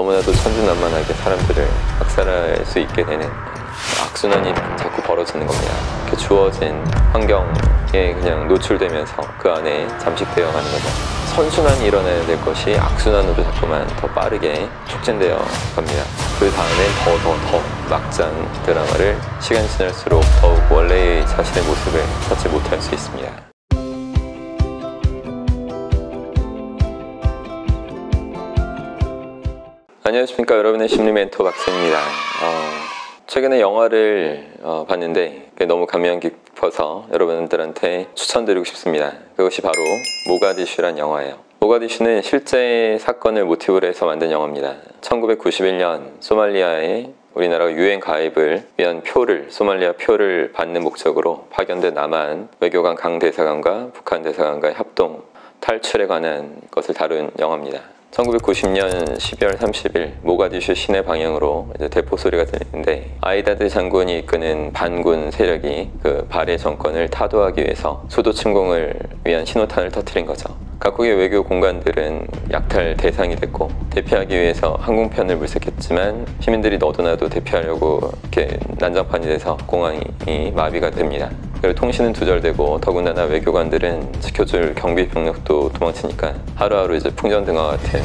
너무나도 천진난만하게 사람들을 학살할 수 있게 되는 악순환이 자꾸 벌어지는 겁니다. 이렇게 주어진 환경에 그냥 노출되면서 그 안에 잠식되어 가는 거죠. 선순환이 일어나야 될 것이 악순환으로 자꾸만 더 빠르게 촉진되어 갑니다. 그 다음엔 더 막장 드라마를 시간이 지날수록 더욱 원래의 자신의 모습을 찾지 못할 수 있습니다. 안녕하십니까. 여러분의 심리멘토 박사입니다. 최근에 영화를 봤는데 너무 감명 깊어서 여러분들한테 추천드리고 싶습니다. 그것이 바로 모가디슈란 영화예요. 모가디슈는 실제 사건을 모티브로 해서 만든 영화입니다. 1991년 소말리아에 우리나라가 유엔 가입을 위한 소말리아 표를 받는 목적으로 파견된 남한 외교관 강 대사관과 북한 대사관과의 합동 탈출에 관한 것을 다룬 영화입니다. 1990년 12월 30일 모가디슈 시내 방향으로 이제 대포 소리가 들리는데 아이다드 장군이 이끄는 반군 세력이 그 발해 정권을 타도하기 위해서 수도 침공을 위한 신호탄을 터뜨린 거죠. 각국의 외교 공관들은 약탈 대상이 됐고 대피하기 위해서 항공편을 물색했지만 시민들이 너도나도 대피하려고 이렇게 난장판이 돼서 공항이 마비가 됩니다. 그리고 통신은 두절되고 더군다나 외교관들은 지켜줄 경비병력도 도망치니까 하루하루 이제 풍전등화 같은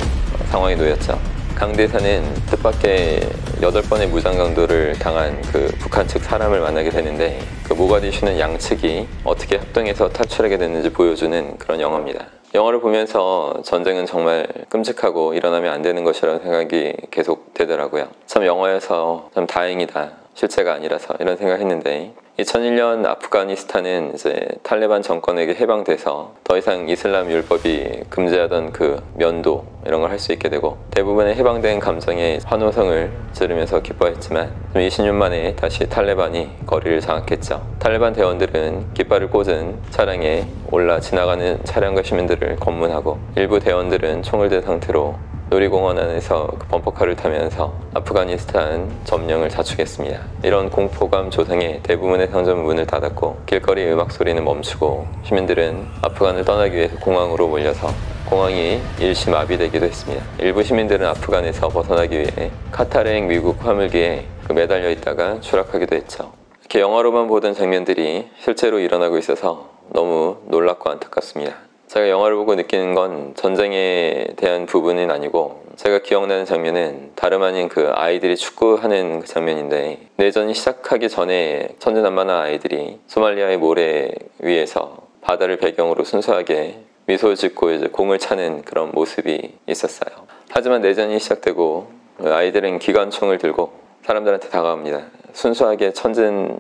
상황이 놓였죠. 강 대사는 뜻밖의 8번의 무장강도를 당한 그 북한 측 사람을 만나게 되는데 그 모가디슈는 양측이 어떻게 합동해서 탈출하게 됐는지 보여주는 그런 영화입니다. 영화를 보면서 전쟁은 정말 끔찍하고 일어나면 안 되는 것이라는 생각이 계속 되더라고요. 참 영화여서 참 다행이다. 실제가 아니라서 이런 생각했는데 2001년 아프가니스탄은 이제 탈레반 정권에게 해방돼서 더 이상 이슬람 율법이 금지하던 그 면도 이런 걸 할 수 있게 되고 대부분의 해방된 감정에 환호성을 지르면서 기뻐했지만 20년 만에 다시 탈레반이 거리를 장악했죠. 탈레반 대원들은 깃발을 꽂은 차량에 올라 지나가는 차량과 시민들을 검문하고 일부 대원들은 총을 든 상태로 놀이공원 안에서 범퍼카를 타면서 아프가니스탄 점령을 자축했습니다. 이런 공포감 조성에 대부분의 상점 문을 닫았고 길거리 음악 소리는 멈추고 시민들은 아프간을 떠나기 위해서 공항으로 몰려서 공항이 일시 마비되기도 했습니다. 일부 시민들은 아프간에서 벗어나기 위해 카타르행 미국 화물기에 매달려 있다가 추락하기도 했죠. 이렇게 영화로만 보던 장면들이 실제로 일어나고 있어서 너무 놀랍고 안타깝습니다. 제가 영화를 보고 느끼는 건 전쟁에 대한 부분은 아니고 제가 기억나는 장면은 다름 아닌 그 아이들이 축구하는 그 장면인데 내전이 시작하기 전에 천진난만한 아이들이 소말리아의 모래 위에서 바다를 배경으로 순수하게 미소 짓고 이제 공을 차는 그런 모습이 있었어요. 하지만 내전이 시작되고 아이들은 기관총을 들고 사람들한테 다가옵니다. 순수하게 천진한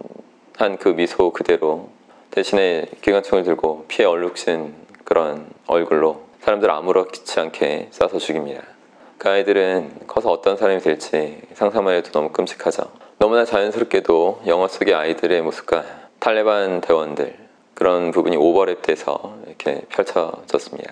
그 미소 그대로 대신에 기관총을 들고 피에 얼룩진 그런 얼굴로 사람들 아무렇지 않게 쏴서 죽입니다. 그 아이들은 커서 어떤 사람이 될지 상상만 해도 너무 끔찍하죠. 너무나 자연스럽게도 영화 속의 아이들의 모습과 탈레반 대원들 그런 부분이 오버랩돼서 이렇게 펼쳐졌습니다.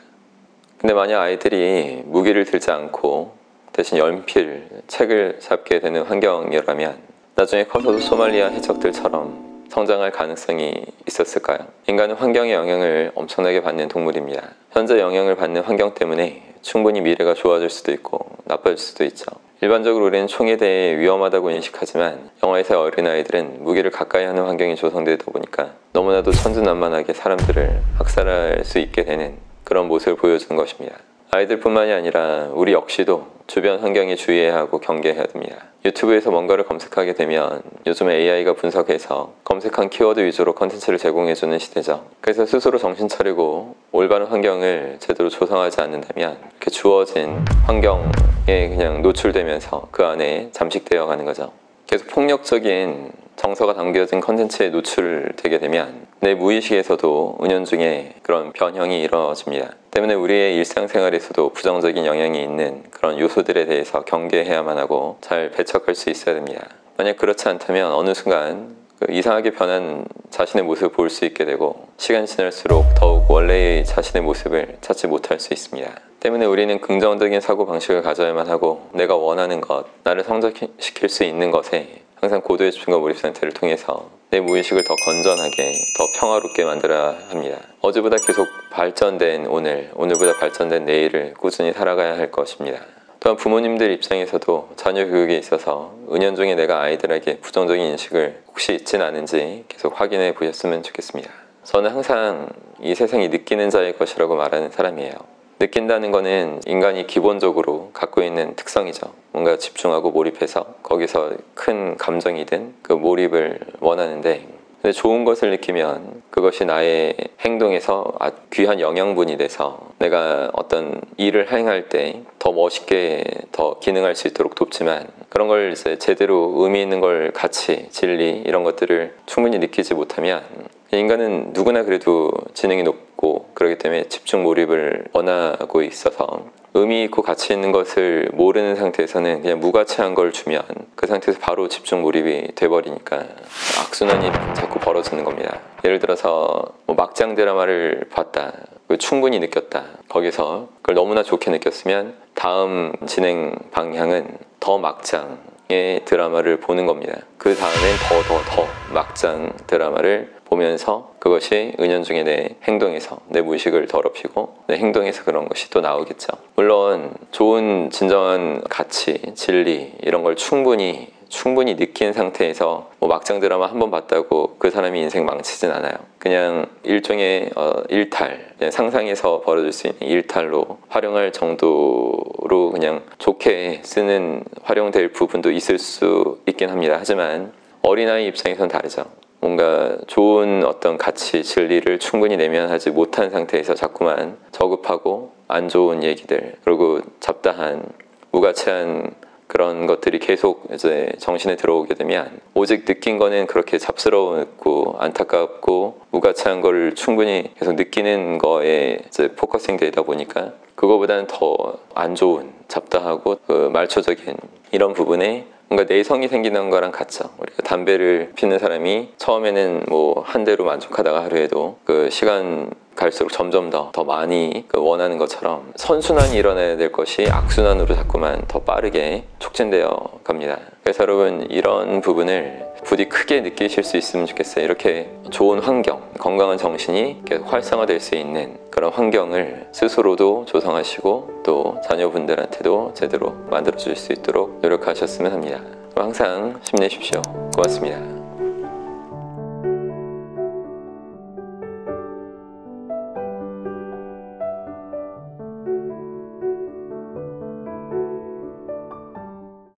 근데 만약 아이들이 무기를 들지 않고 대신 연필, 책을 잡게 되는 환경이라면 나중에 커서도 소말리아 해적들처럼 성장할 가능성이 있었을까요? 인간은 환경의 영향을 엄청나게 받는 동물입니다. 현재 영향을 받는 환경 때문에 충분히 미래가 좋아질 수도 있고 나빠질 수도 있죠. 일반적으로 우리는 총에 대해 위험하다고 인식하지만 영화에서의 어린아이들은 무기를 가까이 하는 환경이 조성되다 보니까 너무나도 천진난만하게 사람들을 학살할 수 있게 되는 그런 모습을 보여준 것입니다. 아이들뿐만이 아니라 우리 역시도 주변 환경에 주의해야 하고 경계해야 됩니다. 유튜브에서 뭔가를 검색하게 되면 요즘에 AI가 분석해서 검색한 키워드 위주로 컨텐츠를 제공해주는 시대죠. 그래서 스스로 정신 차리고 올바른 환경을 제대로 조성하지 않는다면 이렇게 주어진 환경에 그냥 노출되면서 그 안에 잠식되어 가는 거죠. 계속 폭력적인 정서가 담겨진 컨텐츠에 노출되게 되면 내 무의식에서도 은연중에 그런 변형이 이루어집니다. 때문에 우리의 일상생활에서도 부정적인 영향이 있는 그런 요소들에 대해서 경계해야만 하고 잘 배척할 수 있어야 됩니다. 만약 그렇지 않다면 어느 순간 그 이상하게 변한 자신의 모습을 볼 수 있게 되고 시간이 지날수록 더욱 원래의 자신의 모습을 찾지 못할 수 있습니다. 때문에 우리는 긍정적인 사고방식을 가져야만 하고 내가 원하는 것, 나를 성장시킬 수 있는 것에 항상 고도의 집중과 몰입 상태를 통해서 내 무의식을 더 건전하게, 더 평화롭게 만들어야 합니다. 어제보다 계속 발전된 오늘보다 발전된 내일을 꾸준히 살아가야 할 것입니다. 또한 부모님들 입장에서도 자녀 교육에 있어서 은연중에 내가 아이들에게 부정적인 인식을 혹시 있지는 않은지 계속 확인해 보셨으면 좋겠습니다. 저는 항상 이 세상이 느끼는 자의 것이라고 말하는 사람이에요. 느낀다는 거는 인간이 기본적으로 갖고 있는 특성이죠. 뭔가 집중하고 몰입해서 거기서 큰 감정이든 그 몰입을 원하는데, 근데 좋은 것을 느끼면 그것이 나의 행동에서 귀한 영양분이 돼서 내가 어떤 일을 행할 때 더 멋있게 더 기능할 수 있도록 돕지만, 그런 걸 이제 제대로 의미 있는 걸, 가치, 진리 이런 것들을 충분히 느끼지 못하면 인간은 누구나 그래도 지능이 높고 그렇기 때문에 집중 몰입을 원하고 있어서 의미 있고 가치 있는 것을 모르는 상태에서는 그냥 무가치한 걸 주면 그 상태에서 바로 집중 몰입이 돼버리니까 악순환이 자꾸 벌어지는 겁니다. 예를 들어서 막장 드라마를 봤다, 충분히 느꼈다, 거기서 그걸 너무나 좋게 느꼈으면 다음 진행 방향은 더 막장의 드라마를 보는 겁니다. 그 다음엔 더 막장 드라마를 보면서 그것이 은연중에 내 행동에서 내 무의식을 더럽히고 내 행동에서 그런 것이 또 나오겠죠. 물론 좋은 진정한 가치, 진리 이런 걸 충분히 느낀 상태에서 막장 드라마 한 번 봤다고 그 사람이 인생 망치진 않아요. 그냥 일종의 일탈, 그냥 상상에서 벌어질 수 있는 일탈로 활용할 정도로 그냥 좋게 쓰는, 활용될 부분도 있을 수 있긴 합니다. 하지만 어린아이 입장에선 다르죠. 뭔가 좋은 어떤 가치, 진리를 충분히 내면하지 못한 상태에서 자꾸만 저급하고 안 좋은 얘기들, 그리고 잡다한, 무가치한 그런 것들이 계속 이제 정신에 들어오게 되면 오직 느낀 거는 그렇게 잡스러웠고 안타깝고 무가치한 거를 충분히 계속 느끼는 거에 이제 포커싱 되다 보니까 그거보다는 더 안 좋은, 잡다하고 그 말초적인 이런 부분에 뭔가 내성이 생기는 거랑 같죠. 우리가 담배를 피는 사람이 처음에는 뭐 한 대로 만족하다가 하루에도 그 시간 갈수록 점점 더 많이 원하는 것처럼 선순환이 일어나야 될 것이 악순환으로 자꾸만 더 빠르게 촉진되어 갑니다. 그래서 여러분, 이런 부분을 부디 크게 느끼실 수 있으면 좋겠어요. 이렇게 좋은 환경, 건강한 정신이 계속 활성화될 수 있는 그런 환경을 스스로도 조성하시고 또 자녀분들한테도 제대로 만들어 주실 수 있도록 노력하셨으면 합니다. 항상 힘내십시오. 고맙습니다.